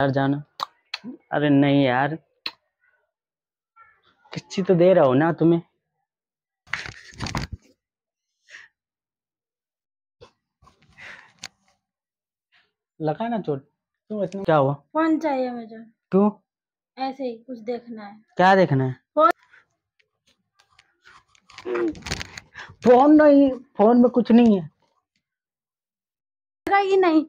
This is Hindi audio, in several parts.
यार जाना। अरे नहीं यार, किसी तो दे रहा हो ना तुम्हें। लगा ना चोट, क्यों इतना क्या हुआ? फोन चाहिए मुझे। क्यों? ऐसे ही कुछ देखना है। क्या देखना है? फोन नहीं, फोन में कुछ नहीं है। ही नहीं।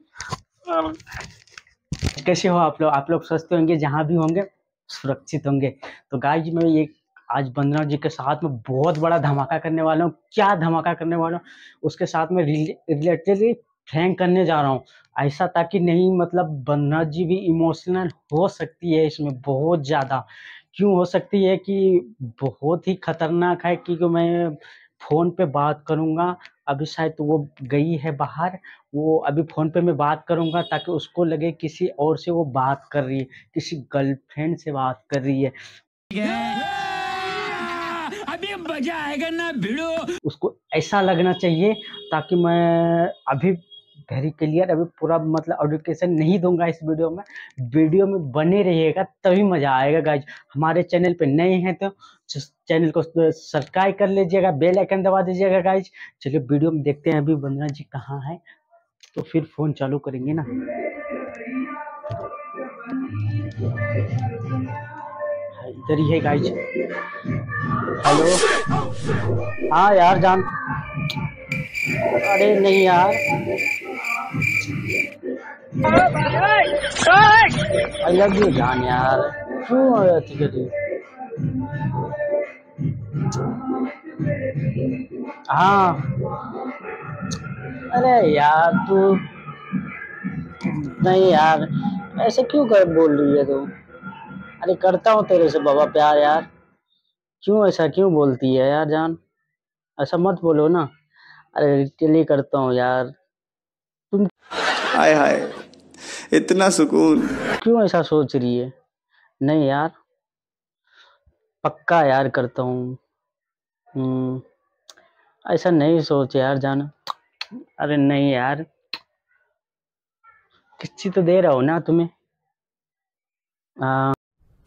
कैसे हो आप लोग? आप लोग स्वस्थ होंगे, जहाँ भी होंगे सुरक्षित होंगे। तो गाइस मैं ये आज वंदना जी के साथ में बहुत बड़ा धमाका करने वाला हूँ। क्या धमाका करने वाला हूँ उसके साथ में रिलेटेडली फ्रैंक करने जा रहा हूँ, ऐसा ताकि नहीं मतलब वंदना जी भी इमोशनल हो सकती है इसमें बहुत ज़्यादा। क्यों हो सकती है कि बहुत ही खतरनाक है, क्योंकि मैं फ़ोन पे बात करूँगा। अभी शायद वो गई है बाहर, वो अभी फ़ोन पे मैं बात करूँगा ताकि उसको लगे किसी और से वो बात कर रही है, किसी गर्लफ्रेंड से बात कर रही है। अभी मजा आएगा ना भिड़ो, उसको ऐसा लगना चाहिए ताकि मैं अभी वेरी क्लियर अभी पूरा मतलब एडुकेशन नहीं दूंगा इस वीडियो में। वीडियो में बने रहिएगा तभी मज़ा आएगा। गाइज हमारे चैनल पे नए हैं तो चैनल को सब्सक्राइब कर लीजिएगा, बेल आइकन दबा दीजिएगा गाइज। चलिए वीडियो में देखते हैं अभी वंदना जी कहाँ है, तो फिर फ़ोन चालू करेंगे ना। इधर ही है गाइज। हेलो। हाँ यार जान। अरे नहीं यार, आई लव यू जान यार। क्यों? ठीक है ठीक। हाँ अरे यार तू नहीं यार, ऐसे क्यों कर बोल रही है तू? अरे करता हूँ तेरे से बाबा प्यार यार, क्यों ऐसा क्यों बोलती है यार जान? ऐसा मत बोलो ना। अरे चलिए करता हूँ यार। तुम हाय हाय इतना सुकून, क्यों ऐसा सोच रही है? नहीं यार पक्का यार करता हूँ, ऐसा नहीं सोच यार जान। अरे नहीं यार, किसी तो दे रहा हो ना तुम्हें।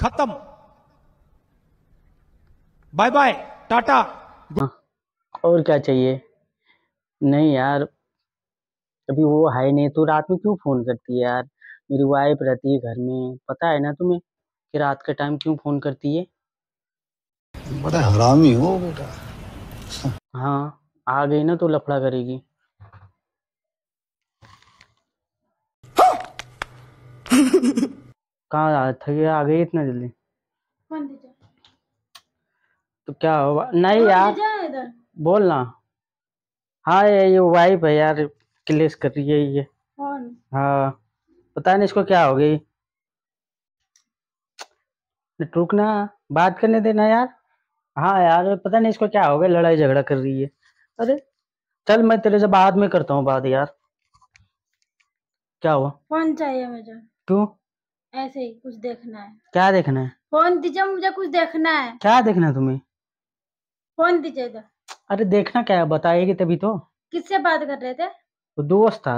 खत्म, बाय बाय टाटा। और क्या चाहिए? नहीं यार अभी वो है नहीं। तो रात में क्यों फ़ोन करती है यार? मेरी वाइफ रहती है घर में, पता है ना तुम्हें कि रात के टाइम क्यों फ़ोन करती है? बड़ा हरामी हो बेटा। हाँ आ गई ना तो लफड़ा करेगी। कहाँ आ गई इतना जल्दी? तो क्या हुआ? नहीं यार बोलना। हाँ ये वाइफ है यार, क्लेश कर रही है ये। हाँ पता नहीं इसको क्या हो गई। रुकना, बात करने देना यार। हाँ यार पता नहीं इसको क्या हो गया, लड़ाई झगड़ा कर रही है। अरे चल मैं तेरे से बाद में करता हूँ बात यार। क्या हुआ? फोन चाहिए मुझे। क्यों? ऐसे ही कुछ देखना है। क्या देखना है? फोन दीजिए मुझे, कुछ देखना है। क्या देखना है तुम्हें? फोन दीजिए। अरे देखना क्या है बताएगी तभी तो। किससे बात कर रहे थे? वो दोस्त था।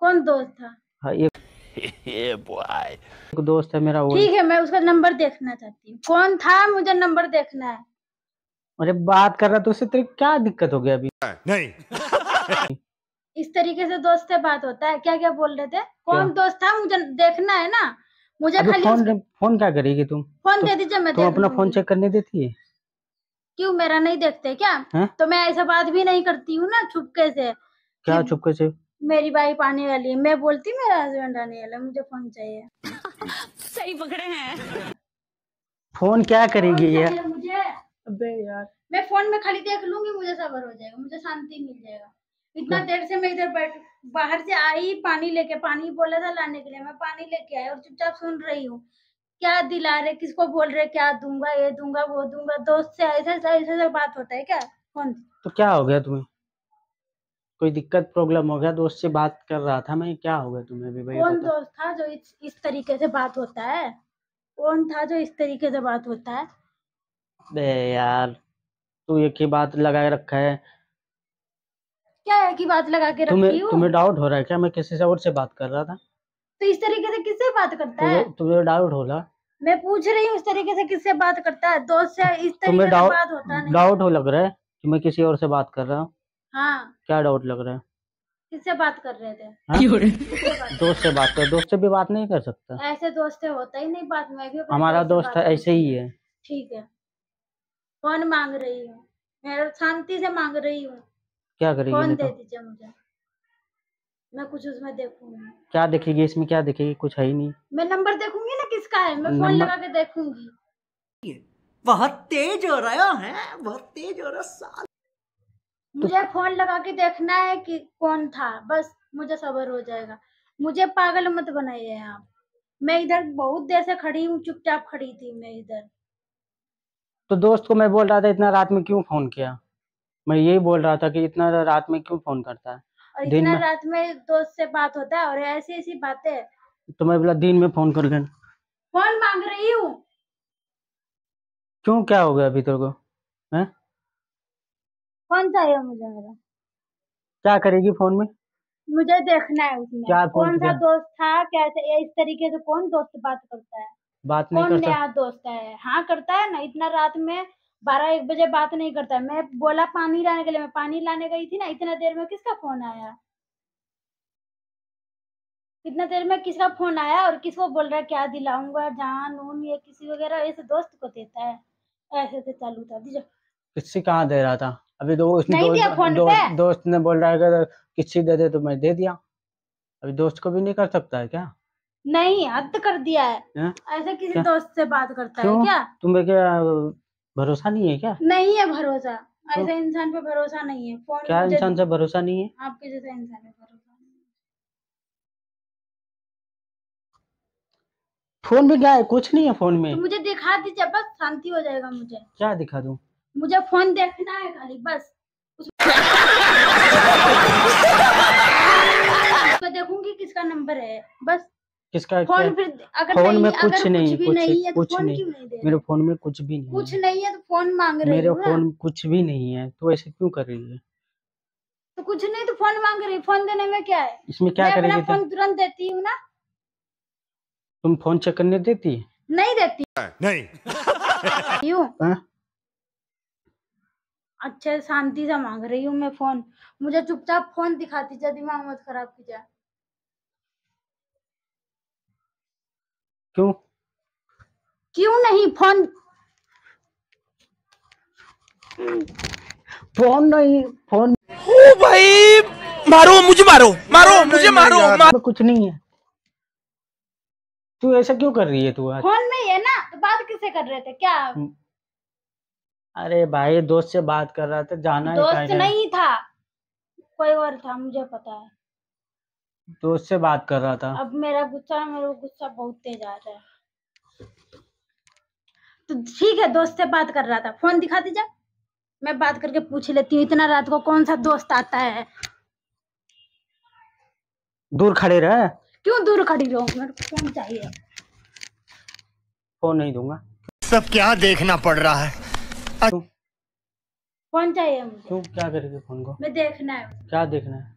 कौन दोस्त था? हाँ ये बॉय दोस्त है मेरा वो। ठीक है मैं उसका नंबर देखना चाहती हूँ। कौन था? मुझे नंबर देखना है। अरे बात कर रहा तो उससे, तेरे क्या दिक्कत हो गया अभी? नहीं इस तरीके से दोस्त से बात होता है? क्या क्या बोल रहे थे? कौन दोस्त था? मुझे देखना है ना। मुझे फोन क्या करेगी तुम? फोन दे दीजिए, मैं अपना फोन चेक करने देती है। क्यों मेरा नहीं देखते क्या है? तो मैं ऐसा बात भी नहीं करती हूँ ना छुपके से। क्या छुपके से? मेरी वाइफ आने वाली है, मैं बोलती मेरा हस्बैंड आने वाला, मुझे फोन चाहिए। सही पकड़े हैं। फोन क्या करेगी यार? मुझे अबे यार मैं फोन में खाली देख लूंगी, मुझे सबर हो जाएगा, मुझे शांति मिल जाएगा। इतना देर से मैं इधर बैठ, बाहर से आई पानी लेके, पानी बोला था लाने के लिए, मैं पानी लेके आई और चुपचाप सुन रही हूँ। क्या दिला रहे, किसको बोल रहे, क्या दूंगा, ये दूंगा, वो दूंगा, दोस्त से ऐसे बात होता है क्या? कौन? तो क्या हो गया तुम्हें? कोई दिक्कत प्रॉब्लम हो गया? दोस्त से बात कर रहा था मैं, क्या हो गया तुम्हें भी भाई? कौन दोस्त था जो इस तरीके से बात होता है? कौन था जो इस तरीके से बात होता है? बे यार तू एक ही बात लगा रखा है। क्या है कि बात लगा के रखी हो? तुम्हें डाउट हो रहा है क्या मैं किसी से और से बात कर रहा था? तो इस तरीके से किससे बात करता है? तुम्हें डाउट होला? मैं पूछ रही हूँ इस तरीके से किससे बात करता है? दोस्त से इस तरीके से बात होता है? डाउट हो लग रहा है कि मैं किसी और से बात कर रहा हूँ। हाँ, क्या डाउट लग रहा है? किससे बात कर रहे थे? दोस्त से बात कर। दोस्त से भी बात नहीं कर सकता? ऐसे दोस्त होता ही नहीं बात। मैं भी हमारा दोस्त ऐसे ही है। ठीक है, फोन मांग रही हूँ, मैं शांति से मांग रही हूँ। क्या करेगी? फोन दे दीजिए मुझे, मैं कुछ उसमें देखूंगी। क्या देखेगी? इसमें क्या देखेगी? कुछ है ही नहीं। मैं नंबर देखूंगी ना किसका है, मैं फोन लगा के देखूंगी। बहुत तेज हो रहा है, बहुत तेज हो रहा साल। मुझे फोन लगा के देखना है कि कौन था, बस मुझे सब्र हो जाएगा। मुझे पागल मत बनाइए आप। मैं इधर बहुत देर से खड़ी हूँ, चुपचाप खड़ी थी मैं इधर। तो दोस्त को मैं बोल रहा था इतना रात में क्यों फोन किया, मैं यही बोल रहा था कि इतना रात में क्यों फोन करता है। और इतना रात में दोस्त से बात होता है और ऐसी ऐसी बातें। तो मैं बोला दिन में फोन कर लेना। फोन मांग रही हूँ। क्यों, क्या हो गया अभी तेरे को? फोन चाहिए मुझे मेरा। क्या करेगी फोन में? मुझे देखना है उसमें कौन सा दोस्त था, कैसे, इस तरीके से कौन दोस्त बात करता है। बात नहीं करता? नया दोस्त है। हाँ करता है ना, इतना रात में 12-1 बजे बात नहीं करता है। मैं बोला पानी लाने के लिए, मैं पानी लाने गई थी ना, इतना देर में किसका फोन आया? इतना देर में किसका फोन आया और किसको बोल रहा है क्या दिलाऊंगा जान नून, ये किसी वगैरह ऐसे दोस्त को देता है। ऐसे से चालू था दीजिए। किसी कहाँ दे रहा था अभी? दोस्त ने बोल रहा है किसी दे दे, तो मैं दे दिया। अभी दोस्त को भी नहीं कर सकता है क्या? नहीं, हद कर दिया है। ऐसे किसी क्या? दोस्त से बात करता है क्या? तुम्हें क्या भरोसा नहीं है क्या? नहीं है भरोसा, ऐसे इंसान पे भरोसा नहीं है। क्या इंसान से भरोसा नहीं है? आपके जैसे इंसान पे भरोसा नहीं है। फोन में क्या है? कुछ नहीं है फोन में। तो मुझे दिखा दीजिए बस, शांति हो जाएगा मुझे। क्या दिखा दूं? मुझे फोन देखना है खाली बस। उसमें देखूंगी किसका नंबर है बस। किसका फोन? अगर फोन में कुछ नहीं, कुछ नहीं। मेरे फोन में कुछ भी नहीं, कुछ नहीं है तो फोन मांग रही है। मेरे फोन में कुछ भी नहीं है तो ऐसे क्यों कर रही है? तो कुछ नहीं तो फोन मांग रही है, फोन देने में क्या है? इसमें क्या करेगी? मैं फोन तुरंत देती हूँ ना। तुम फोन चेक करने देती? नहीं देती, नहीं। क्यों? अच्छा शांति से मांग रही हूँ मैं फोन। मुझे चुपचाप फोन दिखाती जा, दिमाग मत खराब कीजिए। क्यों? क्यों नहीं? फोन फोन नहीं, फोन। ओ भाई मारो मुझे, मारो मारो मुझे, मारो। कुछ नहीं है। तू ऐसा क्यों कर रही है? तू आज फोन नहीं है ना तो बात किससे कर रहे थे क्या? अरे भाई दोस्त से बात कर रहा था। जाना दोस्त नहीं था, कोई और था, मुझे पता है। दोस्त से बात कर रहा था। अब मेरा गुस्सा बहुत तेज आ रहा है। तो ठीक है, दोस्त से बात कर रहा था। फोन दिखा दीजिए, मैं बात करके पूछ लेती हूँ। इतना रात को कौन सा दोस्त आता है? दूर खड़े रहे। क्यों दूर खड़ी रहो? मेरे को फोन चाहिए। फोन नहीं दूंगा। सब क्या देखना पड़ रहा है? फोन चाहिए मुझे। क्यों, क्या करेगी फोन को? मैं देखना है। क्या देखना है?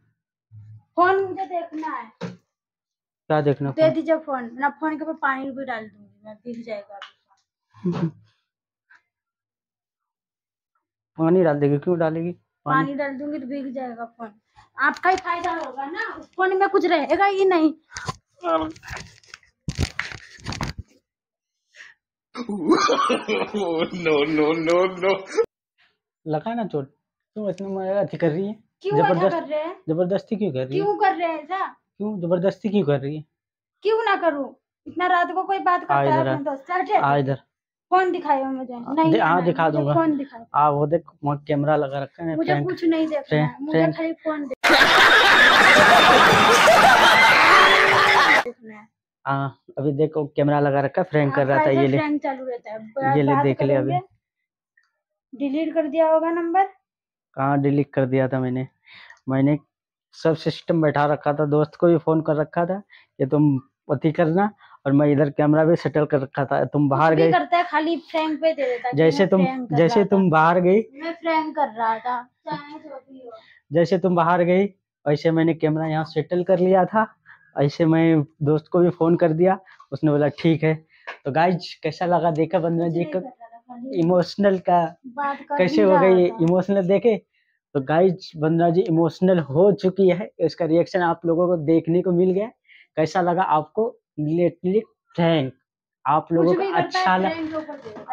फोन मुझे देखना है। क्या देखना? दे दीजिए फोन। ना फोन के ऊपर पानी भी डाल दूंगी मैं, भीग जाएगा। पानी डाल देगी? क्यों डालेगी? पानी डाल दूंगी तो भीग जाएगा फोन। आपका ही फायदा होगा ना, फोन में कुछ रहेगा ही नहीं। No no no no. लगा ना चोट? तुम इतना मजा कर रही है क्यों? कर रहे हैं जबरदस्ती क्यों कर रही है? क्यों कर रहे हैं ऐसा? क्यों जबरदस्ती क्यों कर रही है? क्यों ना करूं? इतना रात को कोई बात करता है अपने दोस्त से? आ इधर फोन दिखाओ मुझे। नहीं, हां दिखा दूंगा। फोन दिखाओ। आ वो देख, कैमरा लगा रखा है। मुझे कुछ नहीं देखना है, मुझे खाली फोन देखना है। हां अभी देखो कैमरा लगा रखा है, फ्रेंक कर रहा था। ये ले, फ्रेंक चालू रहता है। ये ले देख ले। अभी डिलीट कर दिया होगा नंबर? कहाँ डिलीट कर दिया था मैंने? मैंने सब सिस्टम बैठा रखा था, दोस्त को भी फोन कर रखा था कि तुम पति करना, और मैं इधर कैमरा भी सेटल कर रखा था। तुम बाहर गई, करता है खाली फ्रेंक पे दे देता। जैसे तुम बाहर गई, मैं फ्रेंक कर रहा था। जैसे तुम बाहर गई वैसे मैंने कैमरा यहाँ सेटल कर लिया था, ऐसे मैं दोस्त को भी फ़ोन कर दिया, उसने बोला ठीक है। तो गाइज कैसा लगा, देखा वंदना जी का इमोशनल का कैसे हो गई इमोशनल देखे। तो गाइज वंदना जी इमोशनल हो चुकी है, इसका रिएक्शन आप लोगों को देखने को मिल गया। कैसा लगा आपको लेटली थैंक, आप लोगों को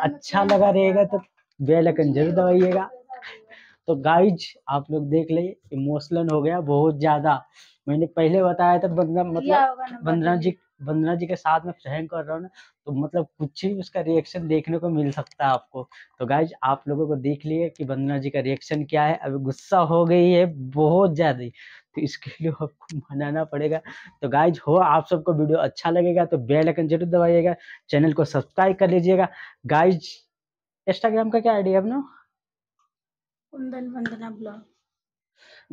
अच्छा लगा रहेगा तो बेल आइकन जरूर दबाइएगा। तो गाइज आप लोग देख ले इमोशनल हो गया बहुत ज्यादा। मैंने पहले बताया था बंदा मतलब वंदना जी के साथ में फ्रैंक कर रहा हूँ ना, तो मतलब कुछ ही उसका रिएक्शन देखने को मिल सकता है आपको। तो गाइज आप लोगों को देख लिए कि वंदना जी का रिएक्शन क्या है। अभी गुस्सा हो गई है बहुत ज़्यादा, तो इसके लिए आपको मनाना पड़ेगा। तो गाइज हो आप सबको वीडियो अच्छा लगेगा तो बेल आइकन जरूर दबाइएगा, चैनल को सब्सक्राइब कर लीजिएगा। गाइज इंस्टाग्राम का क्या आईडी है अपना, कुंदन वंदना ब्लॉग।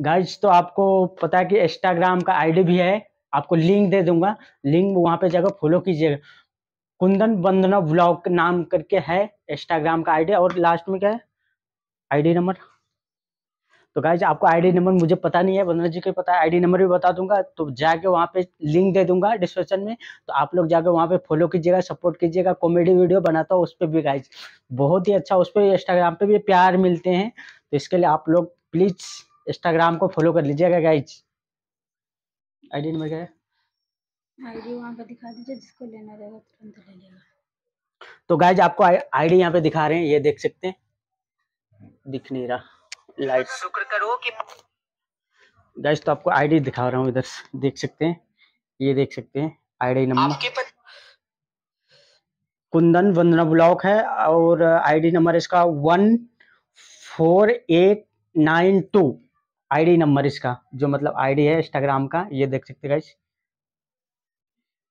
गाइज तो आपको पता है कि इंस्टाग्राम का आईडी भी है, आपको लिंक दे दूंगा, लिंक वहां पे जाकर फॉलो कीजिएगा। कुंदन वंदना व्लॉग नाम करके है इंस्टाग्राम का आईडी, और लास्ट में क्या है आईडी नंबर। तो गाइज आपको आईडी नंबर मुझे पता नहीं है, वंदना जी को पता है, आईडी नंबर भी बता दूंगा। तो जाके वहां पे लिंक दे दूंगा डिस्क्रिप्शन में, तो आप लोग जाके वहां पे फॉलो कीजिएगा, सपोर्ट कीजिएगा। कॉमेडी वीडियो बनाता हूँ उस पर भी गाइज बहुत ही अच्छा, उस पर इंस्टाग्राम पे भी प्यार मिलते हैं। तो इसके लिए आप लोग प्लीज इंस्टाग्राम को फॉलो कर लीजिएगा। गाइज आईडी नंबर क्या है, आईडी वहां पे दिखा दीजिए, जिसको लेना रहेगा तुरंत ले लेगा। तो गाइज आपको आईडी यहाँ पे दिखा रहे हैं, ये देख सकते हैं, दिख नहीं रहा लाइट, शुक्र करो कि गाइज। तो आपको आईडी दिखा रहा हूँ, इधर देख सकते हैं, ये देख सकते हैं ID number Kundan Vandana blog है, और आईडी नंबर इसका 14892 आईडी नंबर इसका जो मतलब आईडी है इंस्टाग्राम का। ये देख सकते हैं गाइज,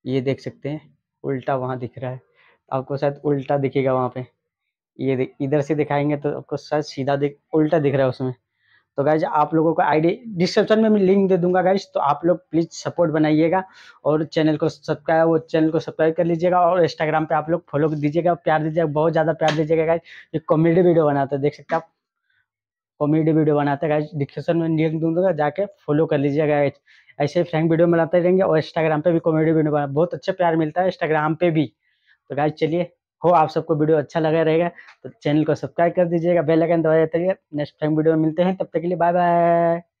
ये देख सकते हैं उल्टा वहाँ दिख रहा है, आपको शायद उल्टा दिखेगा वहाँ पे, ये इधर से दिखाएंगे तो आपको शायद सीधा दिख, उल्टा दिख रहा है उसमें। तो गाइज आप लोगों को आईडी डिस्क्रिप्शन में मैं लिंक दे दूंगा गाइज, तो आप लोग प्लीज़ सपोर्ट बनाइएगा और चैनल को सब्सक्राइब कर लीजिएगा, और इंस्टाग्राम पे आप लोग फॉलो दीजिएगा, प्यार दीजिएगा, बहुत ज़्यादा प्यार दीजिएगा गाइज। ये कॉमेडी वीडियो बनाता है, देख सकते आप कॉमेडी वीडियो बनाता है गाइज, डिस्क्रिप्शन में लिंक दूंगा, जाके फॉलो कर लीजिएगा गाइज। ऐसे फ्रैंक वीडियो बनाते रहेंगे, और इंस्टाग्राम पे भी कॉमेडी वीडियो बना, बहुत अच्छा प्यार मिलता है इंस्टाग्राम पे भी। तो गाइज चलिए हो आप सबको वीडियो अच्छा लगा रहेगा तो चैनल को सब्सक्राइब कर दीजिएगा, बेल आइकन दबा देते रहिए। नेक्स्ट फ्रैंक वीडियो में मिलते हैं, तब तक के लिए बाय बाय।